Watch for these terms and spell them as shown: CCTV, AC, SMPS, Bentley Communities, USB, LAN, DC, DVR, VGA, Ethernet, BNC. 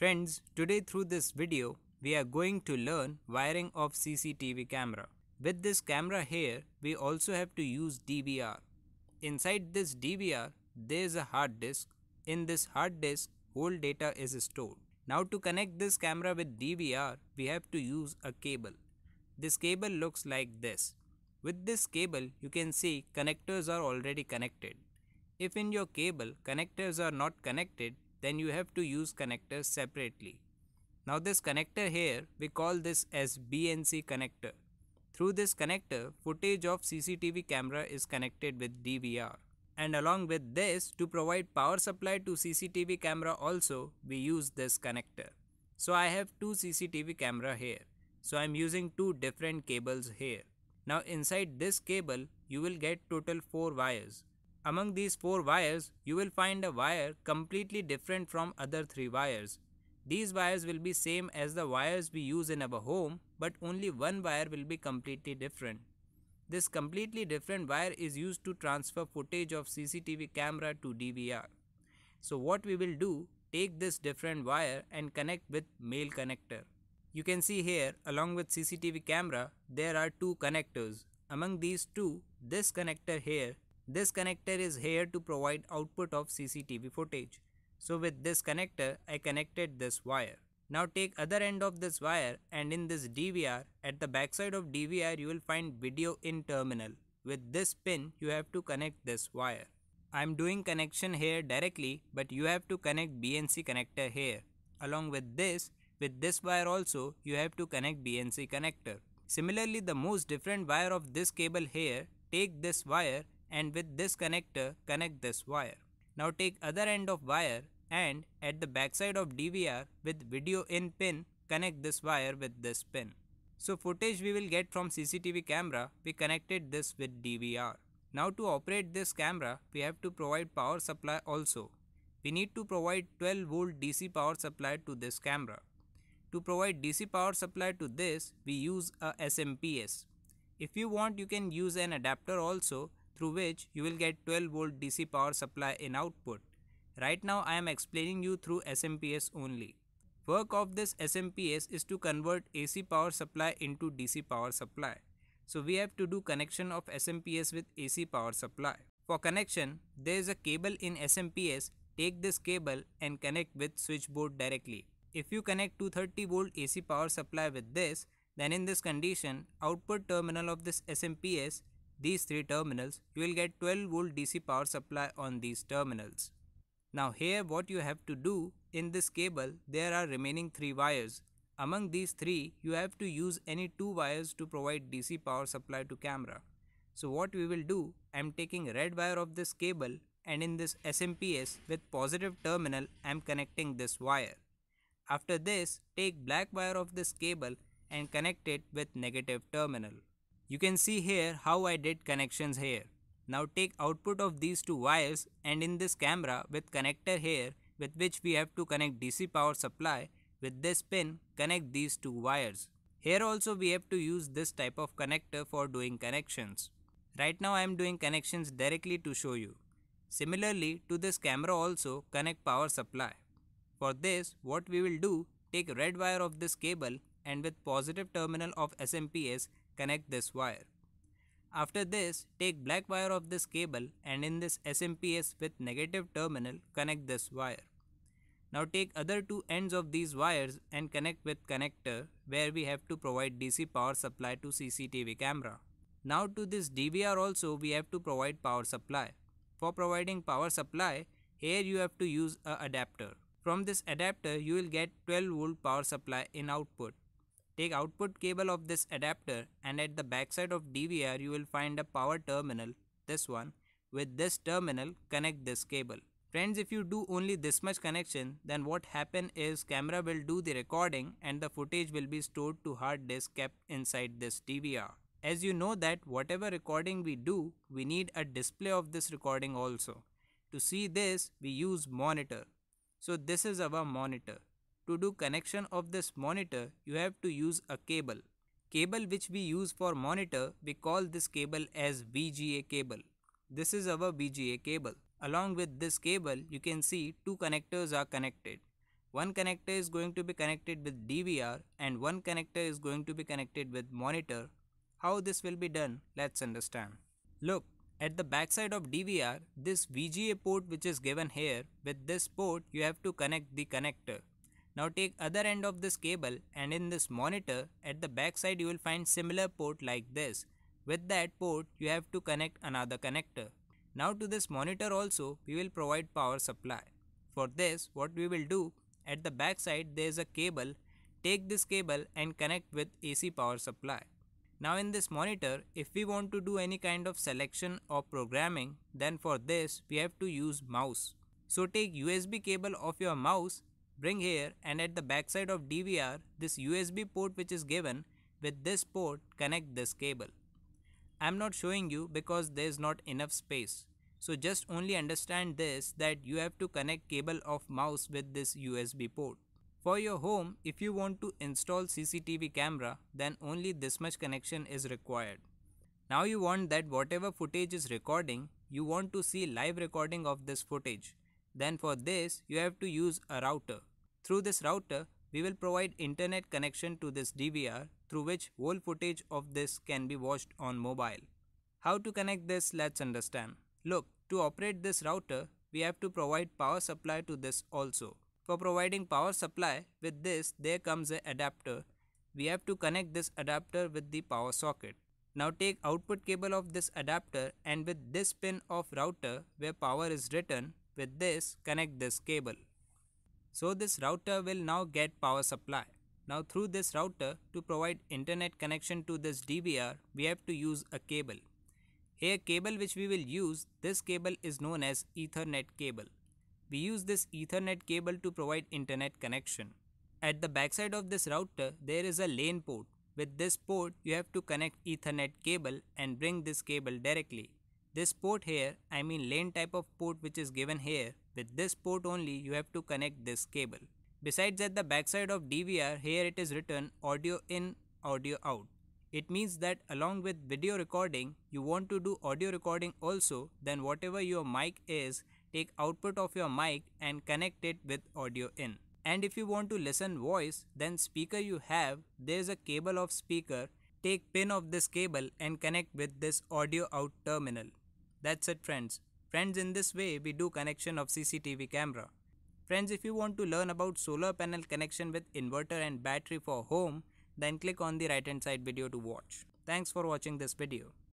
Friends, today through this video, we are going to learn wiring of CCTV camera. With this camera here, we also have to use DVR. Inside this DVR, there is a hard disk. In this hard disk, whole data is stored. Now to connect this camera with DVR, we have to use a cable. This cable looks like this. With this cable, you can see connectors are already connected. If in your cable connectors are not connected, then you have to use connectors separately. Now this connector here, we call this as BNC connector. Through this connector, footage of CCTV camera is connected with DVR. And along with this, to provide power supply to CCTV camera also, we use this connector. So I have two CCTV camera here. So I am using two different cables here. Now inside this cable, you will get total 4 wires. Among these 4 wires, you will find a wire completely different from other 3 wires. These wires will be same as the wires we use in our home, but only one wire will be completely different. This completely different wire is used to transfer footage of CCTV camera to DVR. So what we will do, take this different wire and connect with male connector. You can see here, along with CCTV camera, there are two connectors. Among these two, this connector is here to provide output of CCTV footage. So with this connector, I connected this wire. Now take other end of this wire, and in this DVR, at the backside of DVR, you will find video in terminal. With this pin, you have to connect this wire. I am doing connection here directly, but you have to connect BNC connector here. Along with this wire also, you have to connect BNC connector. Similarly, the most different wire of this cable here, take this wire and with this connector, connect this wire. Now take other end of wire and at the backside of DVR with video in pin, connect this wire with this pin. So footage we will get from CCTV camera, we connected this with DVR. Now to operate this camera, we have to provide power supply also. We need to provide 12 volt DC power supply to this camera. To provide DC power supply to this, we use a SMPS. If you want, you can use an adapter also, through which you will get 12 volt DC power supply in output. Right now I am explaining you through SMPS only. Work of this SMPS is to convert AC power supply into DC power supply. So we have to do connection of SMPS with AC power supply. For connection, there is a cable in SMPS, take this cable and connect with switchboard directly. If you connect 230 volt AC power supply with this, then in this condition, output terminal of this SMPS, these 3 terminals, you will get 12 volt DC power supply on these terminals. Now here what you have to do, in this cable, there are remaining 3 wires. Among these 3, you have to use any 2 wires to provide DC power supply to camera. So what we will do, I am taking red wire of this cable and in this SMPS with positive terminal, I am connecting this wire. After this, take black wire of this cable and connect it with negative terminal. You can see here how I did connections here. Now take output of these 2 wires and in this camera with connector here with which we have to connect DC power supply, with this pin connect these 2 wires. Here also we have to use this type of connector for doing connections. Right now I am doing connections directly to show you. Similarly to this camera also connect power supply. For this, what we will do, take red wire of this cable and with positive terminal of SMPS, connect this wire. After this, take black wire of this cable and in this SMPS with negative terminal, connect this wire. Now take other 2 ends of these wires and connect with connector where we have to provide DC power supply to CCTV camera. Now to this DVR also we have to provide power supply. For providing power supply, here you have to use an adapter. From this adapter, you will get 12 volt power supply in output. Take output cable of this adapter and at the backside of DVR, you will find a power terminal, this one. With this terminal, connect this cable. Friends, if you do only this much connection, then what happen is camera will do the recording and the footage will be stored to hard disk kept inside this DVR. As you know that whatever recording we do, we need a display of this recording also. To see this, we use monitor. So this is our monitor. To do connection of this monitor, you have to use a cable. Cable which we use for monitor, we call this cable as VGA cable. This is our VGA cable. Along with this cable, you can see 2 connectors are connected. One connector is going to be connected with DVR and one connector is going to be connected with monitor. How this will be done? Let's understand. Look, at the backside of DVR, this VGA port which is given here, with this port you have to connect the connector. Now take other end of this cable, and in this monitor, at the backside you will find similar port like this. With that port you have to connect another connector. Now to this monitor also we will provide power supply. For this what we will do, at the backside there is a cable, take this cable and connect with AC power supply. Now in this monitor, if we want to do any kind of selection or programming, then for this we have to use mouse. So take USB cable of your mouse, bring here, and at the backside of DVR, this USB port which is given, with this port connect this cable. I am not showing you because there is not enough space. So just only understand this, that you have to connect cable of mouse with this USB port. For your home, if you want to install CCTV camera, then only this much connection is required. Now you want that whatever footage is recording, you want to see live recording of this footage. Then for this, you have to use a router. Through this router, we will provide internet connection to this DVR, through which whole footage of this can be watched on mobile. How to connect this? Let's understand. Look, to operate this router, we have to provide power supply to this also. For providing power supply, with this there comes an adapter. We have to connect this adapter with the power socket. Now take output cable of this adapter, and with this pin of router where power is written, with this connect this cable. So this router will now get power supply. Now through this router, to provide internet connection to this DVR, we have to use a cable. Here cable which we will use, this cable is known as Ethernet cable. We use this Ethernet cable to provide internet connection. At the backside of this router, there is a LAN port. With this port, you have to connect Ethernet cable and bring this cable directly. This port here, I mean LAN type of port which is given here, with this port only you have to connect this cable. Besides, at the backside of DVR, here it is written audio in, audio out. It means that along with video recording, you want to do audio recording also, then whatever your mic is, take output of your mic and connect it with audio in. And if you want to listen voice, then speaker you have, there is a cable of speaker, take pin of this cable and connect with this audio out terminal. That's it friends. Friends, in this way we do connection of CCTV camera. Friends, if you want to learn about solar panel connection with inverter and battery for home, then click on the right hand side video to watch. Thanks for watching this video.